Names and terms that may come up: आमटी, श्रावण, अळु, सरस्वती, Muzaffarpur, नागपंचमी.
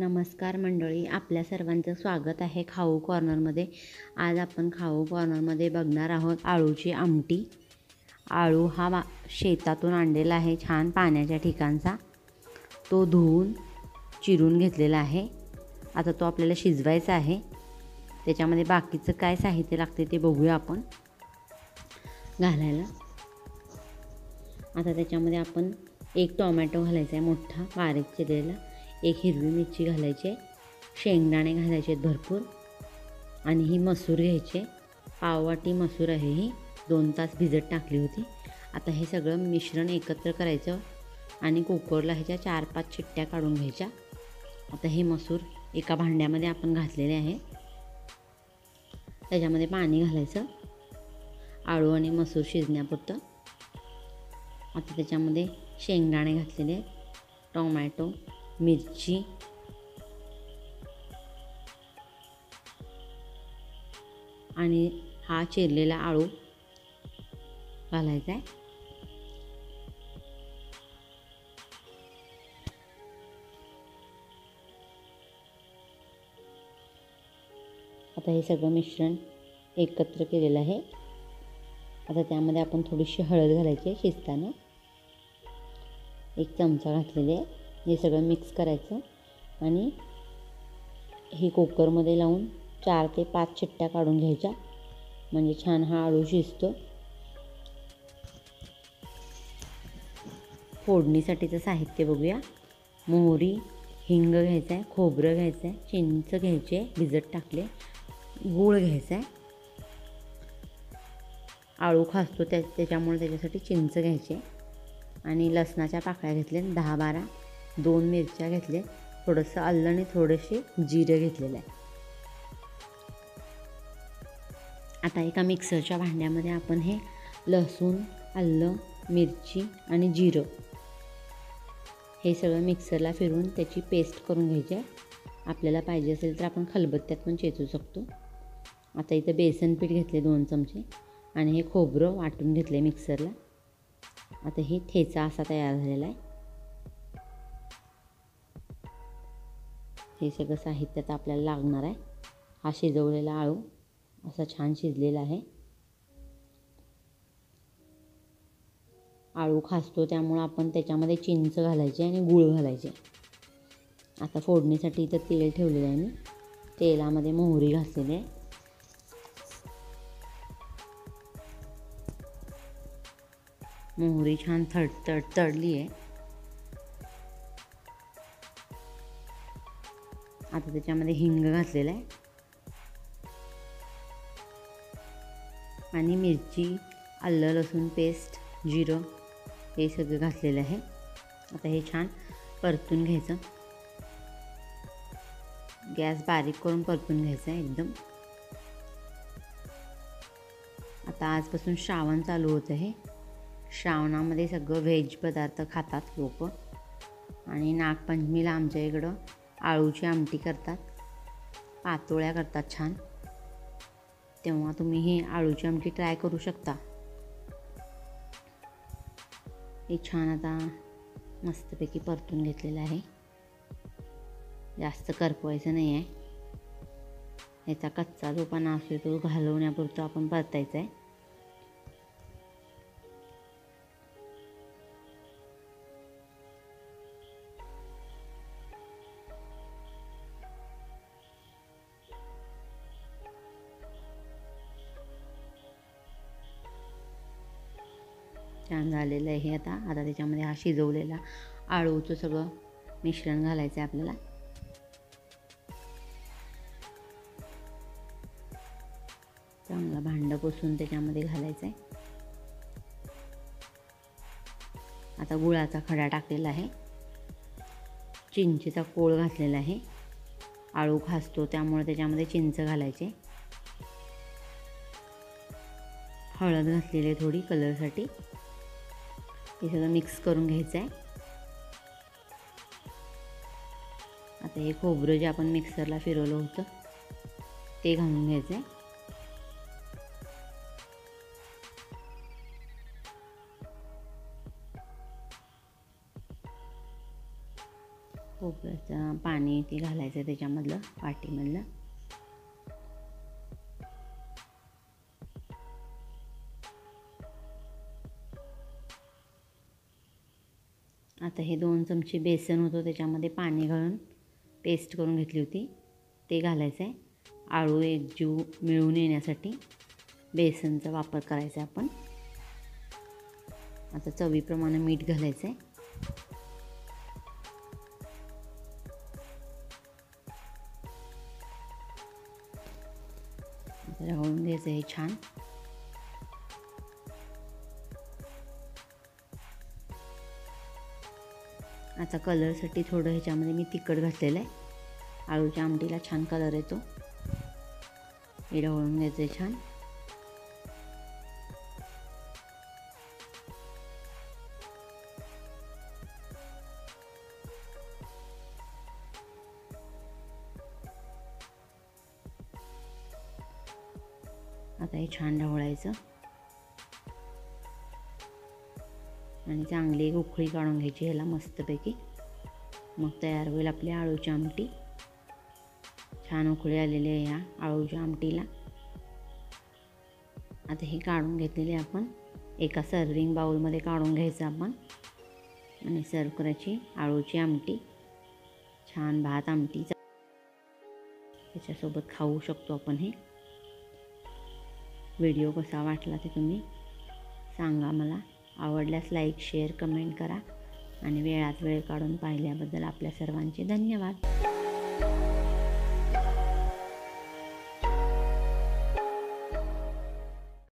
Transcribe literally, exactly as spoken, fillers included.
नमस्कार मंडळी, आपल्या सर्वांचं स्वागत आहे खाऊ कॉर्नरमध्ये। आज आपण खाऊ कॉर्नरमध्ये बघणार आहोत आळूची आमटी। आळू हा शेतातून आणलेला आहे, छान पाण्याच्या ठिकाणचा। तो धुवून चिरून घेतलेला आहे। आता तो आपल्याला शिजवायचा आहे। त्याच्यामध्ये बाकीचं काय साहित्य लागते ते बघूया आपण घालायला। आता त्याच्यामध्ये आपण एक टोमॅटो घालायचा आहे, मोठा बारीक चिरलेला। एक हिरवी मिरची घालायची आहे, शेंगदाणे घालायचे भरपूर, आणि ही मसूर घ्यायची, पाव वाटी मसूर आहे। ही दोन तास भिजत टाकली होती। आता हे सगळं मिश्रण एकत्र करायचं आणि कुकरला ह्याच्या चार पाच शिट्ट्या काढून घ्यायच्या। आता हे मसूर एका भांड्यामध्ये आपण घातलेले आहे, त्याच्यामध्ये पाणी घालायचं आळू आणि मसूर शिजण्यापुरतं। आता त्याच्यामध्ये शेंगदाणे घातलेले आहेत, टोमॅटो, मिरची, आणि हा चिरलेला आळू घालायचा आहे। आता हे सगळं मिश्रण एकत्र केलेलं आहे। आता त्यामध्ये आपण थोडीशी हळद घालायची आहे, शिजताना एक चमचा घातलेला आहे। हे सगळं मिक्स करायचं आणि हे कुकरमध्ये लावून चार ते पाच शिट्ट्या काढून घ्यायच्या, म्हणजे छान हा आळू शिजतो। फोडणीसाठीचं साहित्य बघूया। मोहरी, हिंग घ्यायचं आहे, खोबरं घ्यायचं आहे, चिंच घ्यायची आहे भिजत टाकले, गूळ घ्यायचा आहे, आळू खासतो त्या त्याच्यामुळे त्याच्यासाठी चिंच घ्यायची आहे, आणि लसणाच्या पाकळ्या घेतल्या दहा बारा, दोन मिरच्या घेतल्या, थोडंसं आलं आणि थोडेसे जिरे घेतलेलं आहे। आता एका मिक्सरच्या भांड्यामध्ये आपण हे लसूण, आलं, मिरची आणि जिरं हे सगळं मिक्सरला फिरवून त्याची पेस्ट करून घ्यायची आहे। आपल्याला पाहिजे असेल तर आपण खलबत्त्यात पण चेचू शकतो। आता इथं बेसन पीठ घेतले दोन चमचे, आणि हे खोबरं वाटून घेतले मिक्सरला। आता हे ठेचा असा तयार झालेला आहे। हे सगळं साहित्य आता आपल्याला लागणार आहे। हा शिजवलेला आळू असा छान शिजलेला आहे। आळू खासतो त्यामुळे आपण त्याच्यामध्ये चिंच घालायची आणि गूळ घालायचे। आता फोडणीसाठी इथं तेल ठेवलेलं आहे मी, तेलामध्ये मोहरी घातलेली आहे, मोहरी छान तड तड तडली आहे। आता त्याच्यामध्ये हिंग घातलेला आहे, आणि मिरची, आलं लसूण पेस्ट, जिरं हे सगळं घातलेलं आहे। आता हे छान परतून घ्यायचं, गॅस बारीक करून परतून घ्यायचं आहे एकदम। आता आजपासून श्रावण चालू होतं आहे, श्रावणामध्ये सगळं व्हेज पदार्थ खातात लोक, आणि नागपंचमीला आमच्या इकडं आळूची आमटी करतात, पातोळ्या करतात छान, तेव्हा तुम्ही ही आळूची आमटी ट्राय करू शकता। हे छान आता मस्तपैकी परतून घेतलेलं आहे, जास्त करपवायचं नाही आहे। याचा कच्चा जो पाना असतो तो घालवण्यापुरतं आपण परतायचं आहे। छान झालेलं आहे आता। आता त्याच्यामध्ये हा शिजवलेला आळूचं सगळं मिश्रण घालायचं आहे आपल्याला। चांगलं भांडं पुसून त्याच्यामध्ये घालायचं आहे। आता गुळाचा खडा टाकलेला आहे, चिंचेचा कोळ घातलेला आहे, आळू खासतो त्यामुळे त्याच्यामध्ये चिंच घालायचे, हळद घातलेली आहे थोडी कलरसाठी। हे सगळं मिक्स करून घ्यायचं आहे। आता हे खोबरं जे आपण मिक्सरला फिरवलं होतं ते घालून घ्यायचं आहे। खोबऱ्याचं पाणी ते घालायचं त्याच्यामधलं वाटीमधलं। आता हे दोन चमचे बेसन होतं त्याच्यामध्ये पाणी घालून पेस्ट करून घेतली होती ते घालायचं आहे। आळू एक जीव मिळून येण्यासाठी बेसनचा वापर करायचा आपण। आता चवीप्रमाणे मीठ घालायचं आहे। राहून घ्यायचं हे छान। आता कलरसाठी थोडं ह्याच्यामध्ये मी तिखट घातलेलं आहे, आळूच्या आमटीला छान कलर येतो। हे ढवळून घ्यायचं आहे छान। आता हे छान ढवळायचं आणि चांगली एक उकळी काढून घ्यायची ह्याला मस्तपैकी। मग तयार होईल आपली आळूची आमटी। छान उकळी आलेली आहे ह्या आळूच्या आमटीला। आता हे काढून घेतलेली आपण एका सर्विंग बाउलमध्ये काढून घ्यायचं आपण आणि सर्व करायची आळूची आमटी। छान भात आमटी त्याच्यासोबत खाऊ शकतो आपण हे। व्हिडिओ कसा वाटला ते तुम्ही सांगा मला। आवडल्यास लाईक शेअर कमेंट करा आणि वेळात वेळ काढून पाहिल्याबद्दल आपल्या सर्वांचे धन्यवाद।